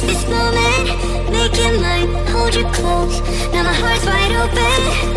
cherish this moment, make it mine, hold you close. Now my heart's wide open.